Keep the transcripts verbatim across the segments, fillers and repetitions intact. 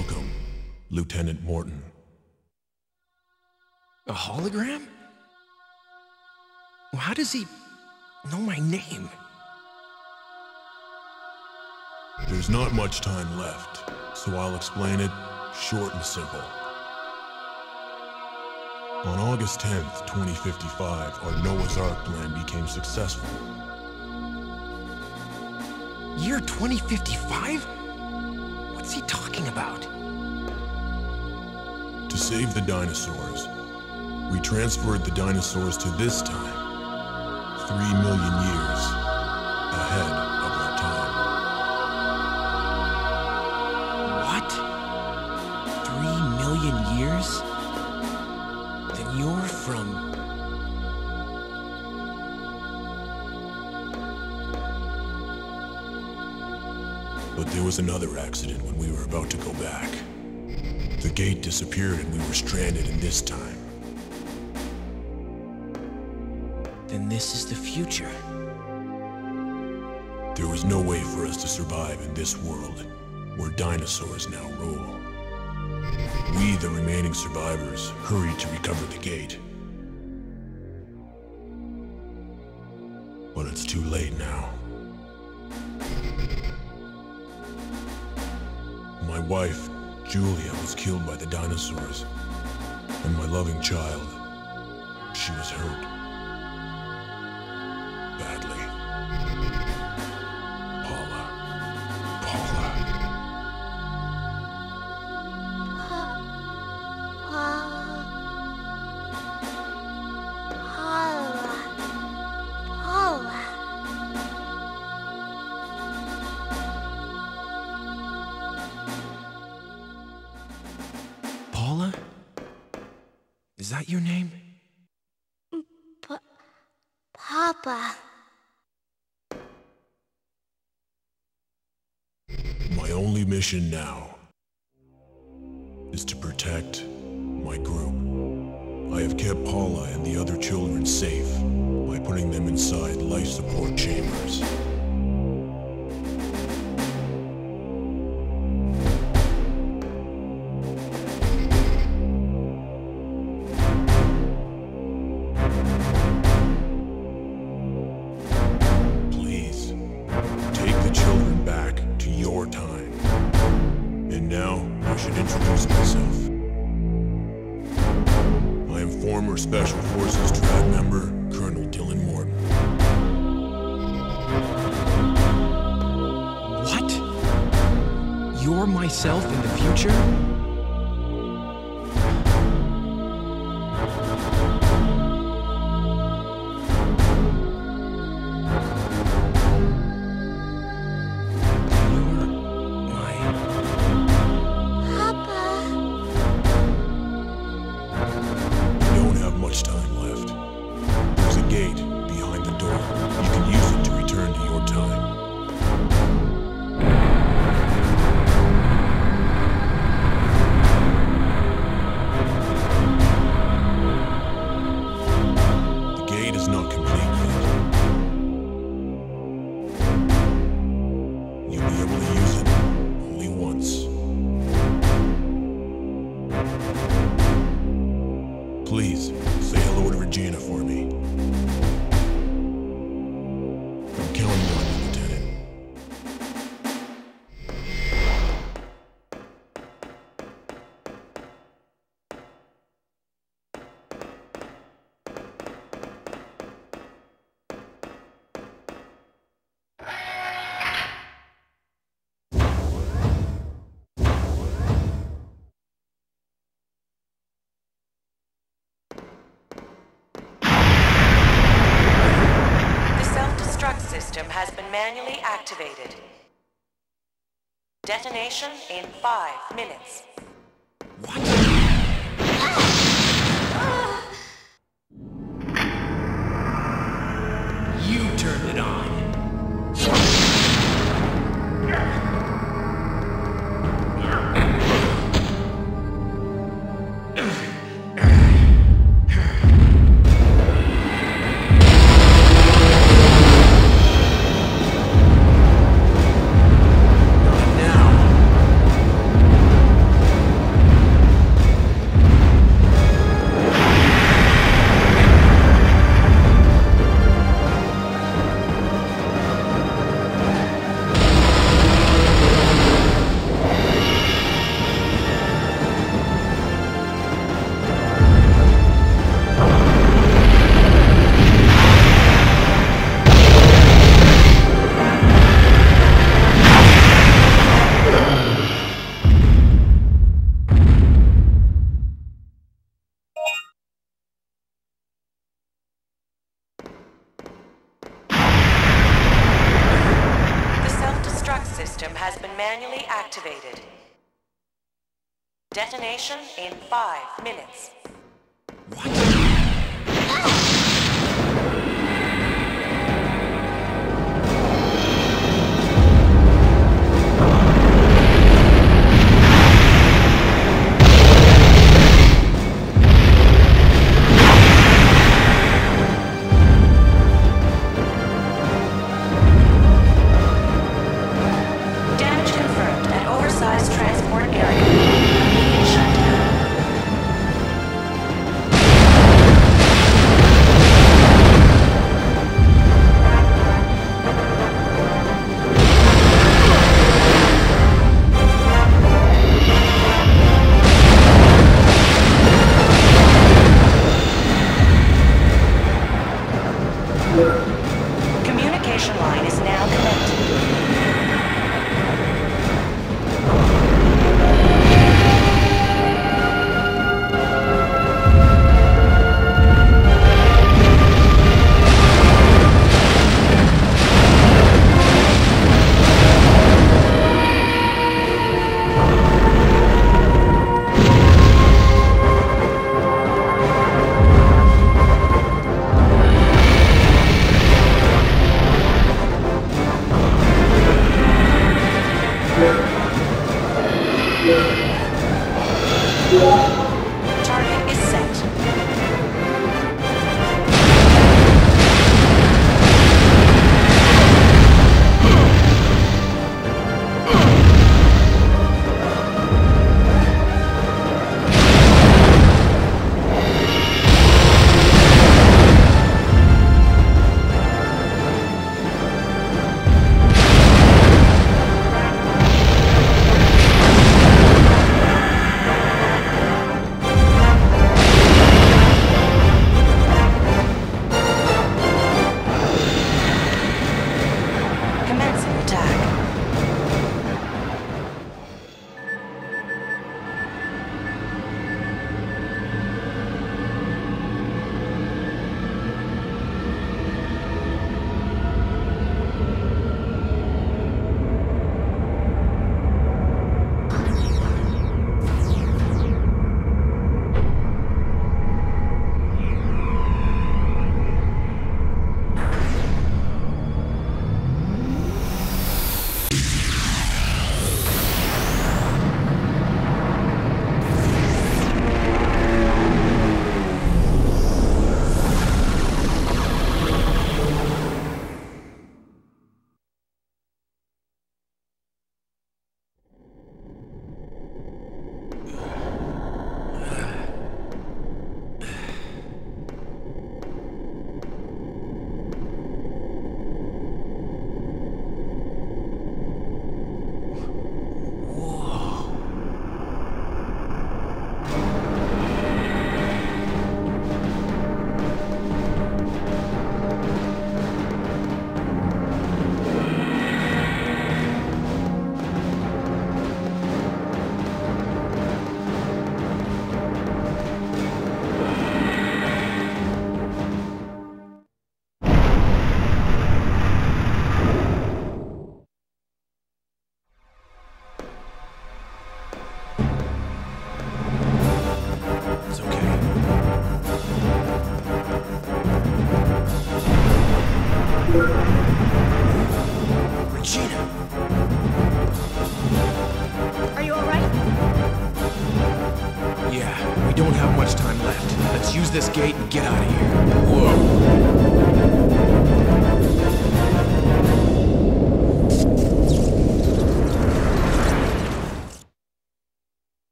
Welcome, Lieutenant Morton. A hologram? How does he know my name? There's not much time left, so I'll explain it short and simple. On August tenth, twenty fifty-five, our Noah's Ark plan became successful. Year twenty fifty-five? What's he talking about? To save the dinosaurs, we transferred the dinosaurs to this time, three million years ahead of our time. What? Three million years? Then you're from... But there was another accident when we were about to go back. The gate disappeared and we were stranded in this time. Then this is the future. There was no way for us to survive in this world, where dinosaurs now rule. We, the remaining survivors, hurried to recover the gate. But it's too late now. My wife, Julia, was killed by the dinosaurs, and my loving child, she was hurt. Badly. Paula. Paula. Paula. Paula. Paula? Is that your name? Pa- Papa. My only mission now is to protect my group. I have kept Paula and the other children safe by putting them inside life support chambers. Former Special Forces tribe member, Colonel Dylan Morton. What? You're myself in the future? You're my... Papa. Much time left. There's a gate behind the door. You can use it to return to your time. The gate is not complete yet. You'll be able to use it only once. Please, say hello to Regina for me. I'm counting on you, Lieutenant. System has been manually activated. Detonation in five minutes. What? Ah! Ah! You turned it on. system has been manually activated. Detonation in five minutes. What?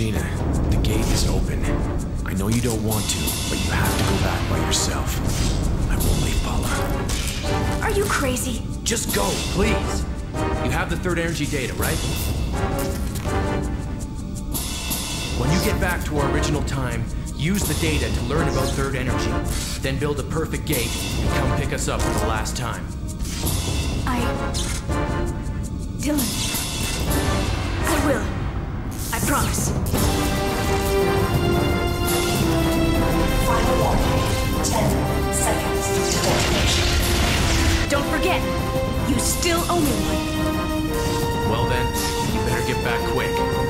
Regina, the gate is open. I know you don't want to, but you have to go back by yourself. I won't leave, Paula. Are you crazy? Just go, please. You have the Third Energy data, right? When you get back to our original time, use the data to learn about Third Energy, then build a perfect gate and come pick us up for the last time. I... Dylan... I will. I promise. Final warning. Ten seconds to detonation. Don't forget, you still owe me one. Well then, you better get back quick.